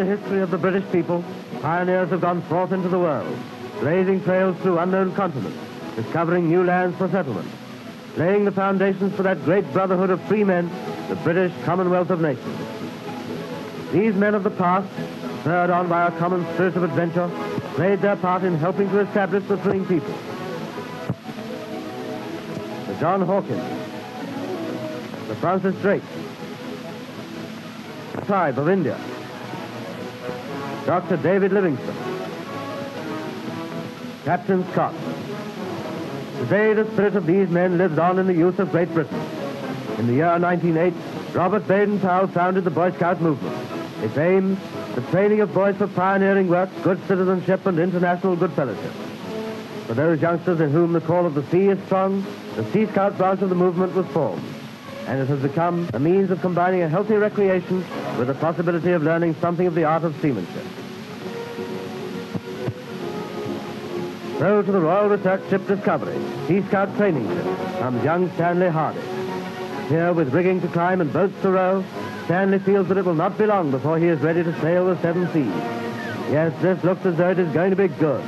the history of the British people, pioneers have gone forth into the world, blazing trails through unknown continents, discovering new lands for settlement, laying the foundations for that great brotherhood of free men, the British Commonwealth of Nations. These men of the past, spurred on by our common spirit of adventure, played their part in helping to establish the freeing people. The John Hawkins, the Francis Drake, the tribe of India, Dr. David Livingstone, Captain Scott. Today, the spirit of these men lives on in the youth of Great Britain. In the year 1908, Robert Baden-Powell founded the Boy Scout movement. Its aim, the training of boys for pioneering work, good citizenship, and international good fellowship. For those youngsters in whom the call of the sea is strong, the Sea Scout branch of the movement was formed, and it has become a means of combining a healthy recreation with the possibility of learning something of the art of seamanship. So to the Royal Research Ship Discovery, Sea Scout training ship, comes young Stanley Hardy. Here, with rigging to climb and boats to row, Stanley feels that it will not be long before he is ready to sail the seven seas. Yes, this looks as though it is going to be good.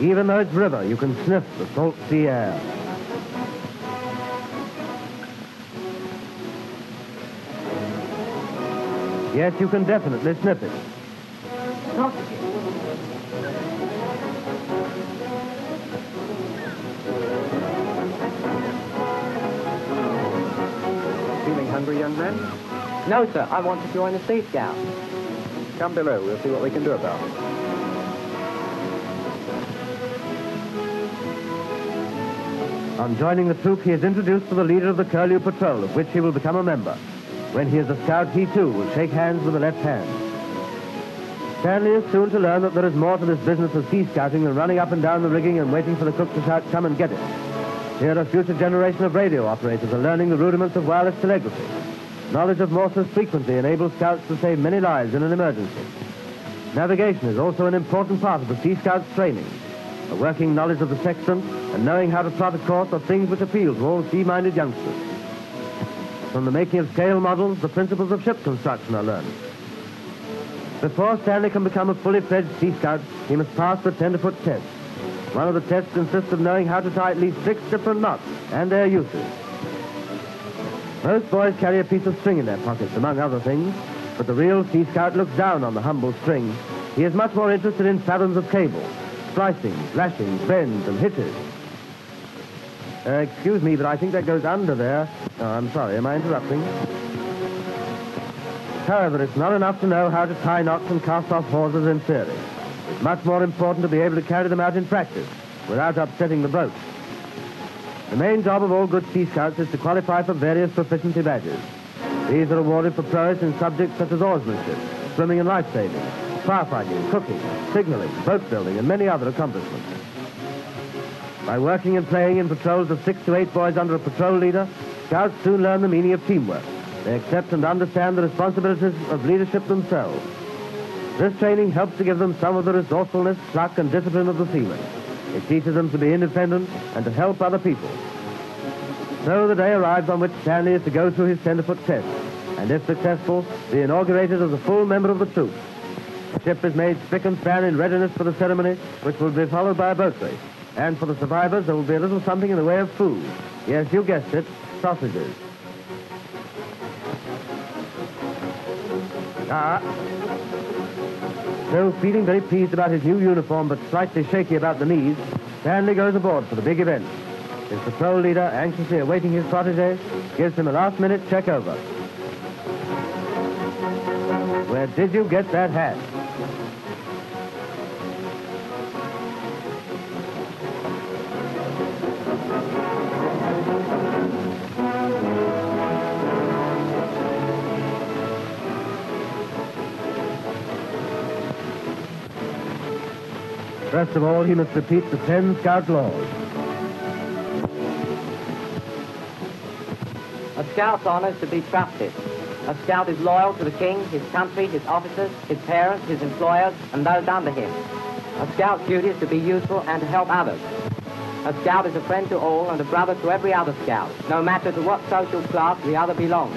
Even though it's river, you can sniff the salt sea air. Yes, you can definitely sniff it. Feeling hungry, young man? No, sir. I want to join the Sea Scout. Come below. We'll see what we can do about it. On joining the troop, he is introduced to the leader of the Curlew Patrol, of which he will become a member. When he is a scout, he too will shake hands with the left hand. Stanley is soon to learn that there is more to this business of sea scouting than running up and down the rigging and waiting for the cook to shout, "Come and get it." Here a future generation of radio operators are learning the rudiments of wireless telegraphy. Knowledge of Morse's frequency enables scouts to save many lives in an emergency. Navigation is also an important part of the Sea Scout's training. A working knowledge of the sextant and knowing how to plot a course are things which appeal to all sea-minded youngsters. From the making of scale models, the principles of ship construction are learned. Before Stanley can become a fully-fledged Sea Scout, he must pass the 10-foot test. One of the tests consists of knowing how to tie at least 6 different knots and their uses. Most boys carry a piece of string in their pockets, among other things, but the real Sea Scout looks down on the humble string. He is much more interested in fathoms of cable, splicing, lashing, bends, and hitches. Excuse me, but I think that goes under there. Oh, I'm sorry, am I interrupting? However, it's not enough to know how to tie knots and cast off hawsers in theory. It's much more important to be able to carry them out in practice, without upsetting the boat. The main job of all good Sea Scouts is to qualify for various proficiency badges. These are awarded for prowess in subjects such as oarsmanship, swimming and life-saving, firefighting, cooking, signaling, boat building, and many other accomplishments. By working and playing in patrols of 6 to 8 boys under a patrol leader, scouts soon learn the meaning of teamwork. They accept and understand the responsibilities of leadership themselves. This training helps to give them some of the resourcefulness, pluck, and discipline of the seamen. It teaches them to be independent and to help other people. So the day arrives on which Stanley is to go through his 10-foot test, and if successful, be inaugurated as a full member of the troop. The ship is made spick and span in readiness for the ceremony, which will be followed by a boat race. And for the survivors, there will be a little something in the way of food. Yes, you guessed it, sausages. So, feeling very pleased about his new uniform, but slightly shaky about the knees, Stanley goes aboard for the big event. His patrol leader, anxiously awaiting his protege, gives him a last-minute check-over. Where did you get that hat? First of all, he must repeat the 10 scout laws. A scout's honor is to be trusted. A scout is loyal to the king, his country, his officers, his parents, his employers, and those under him. A scout's duty is to be useful and to help others. A scout is a friend to all and a brother to every other scout, no matter to what social class the other belongs.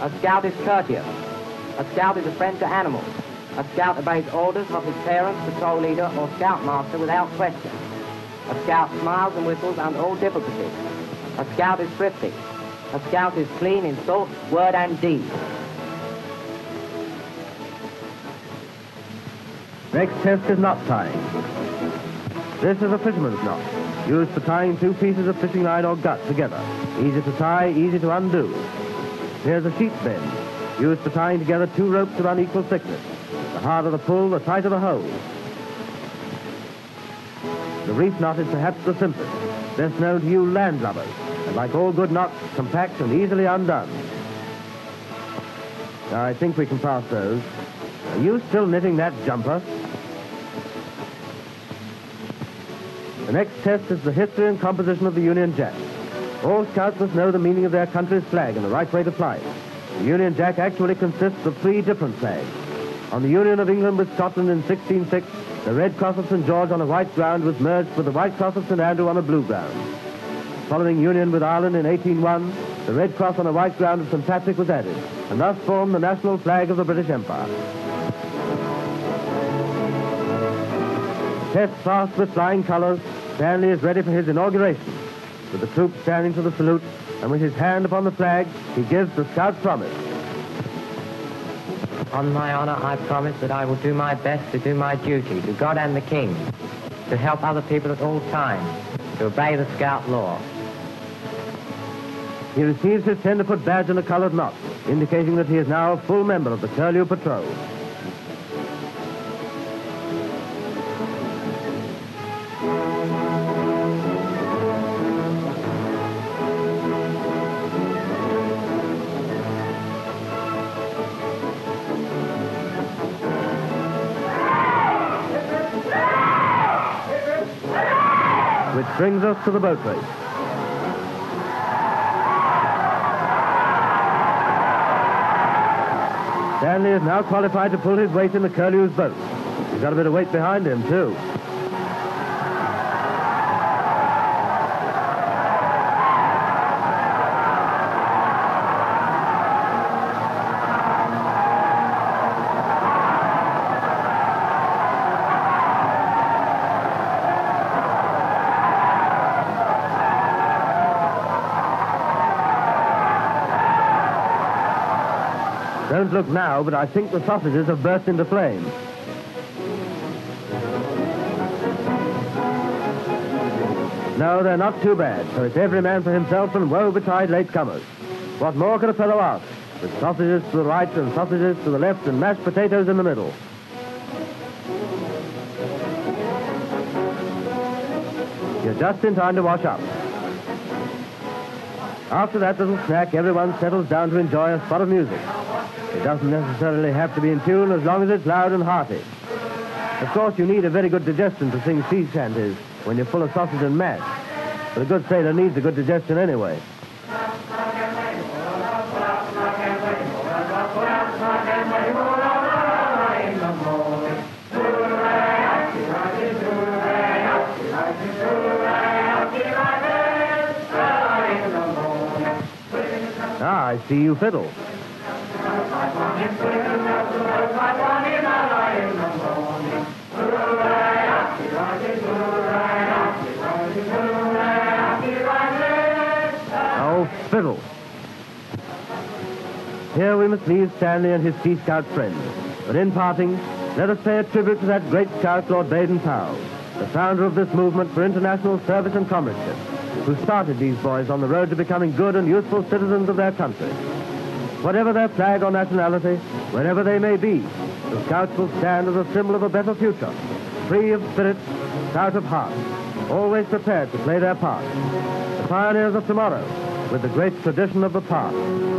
A scout is courteous. A scout is a friend to animals. A scout obeys orders of his parents, patrol leader, or scoutmaster without question. A scout smiles and whistles under all difficulties. A scout is thrifty. A scout is clean in thought, word, and deed. Next test is knot tying. This is a fisherman's knot, used for tying two pieces of fishing line or gut together. Easy to tie, easy to undo. Here's a sheet bend, used for tying together two ropes of unequal thickness. The harder the pull, the tighter the hold. The reef knot is perhaps the simplest, best known to you landlubbers, and like all good knots, compact and easily undone. Now, I think we can pass those. Are you still knitting that jumper? The next test is the history and composition of the Union Jack. All scouts must know the meaning of their country's flag and the right way to fly it. The Union Jack actually consists of three different flags. On the Union of England with Scotland in 1606, the red cross of St. George on a white ground was merged with the white cross of St. Andrew on a blue ground. Following union with Ireland in 1801, the red cross on a white ground of St. Patrick was added, and thus formed the national flag of the British Empire. Test fast with flying colours, Stanley is ready for his inauguration. With the troops standing to the salute, and with his hand upon the flag, he gives the scout promise. On my honor, I promise that I will do my best to do my duty to God and the King, to help other people at all times, to obey the scout law. He receives his tenderfoot badge and a colored knot, indicating that he is now a full member of the Curlew Patrol. Which brings us to the boat race. Stanley is now qualified to pull his weight in the Curlew's boat. He's got a bit of weight behind him, too. Don't look now, but I think the sausages have burst into flame. No, they're not too bad, so it's every man for himself and woe betide latecomers. What more could a fellow ask, with sausages to the right and sausages to the left and mashed potatoes in the middle? You're just in time to wash up. After that little snack, everyone settles down to enjoy a spot of music. It doesn't necessarily have to be in tune as long as it's loud and hearty. Of course, you need a very good digestion to sing sea shanties when you're full of sausage and mash. But a good sailor needs a good digestion anyway. Ah, I see you fiddle. Oh, fiddle. Here we must leave Stanley and his Sea Scout friends. But in parting, let us pay a tribute to that great scout, Lord Baden-Powell, the founder of this movement for international service and comradeship, who started these boys on the road to becoming good and useful citizens of their country. Whatever their flag or nationality, wherever they may be, the Scouts will stand as a symbol of a better future, free of spirit, stout of heart, always prepared to play their part. The pioneers of tomorrow, with the great tradition of the past.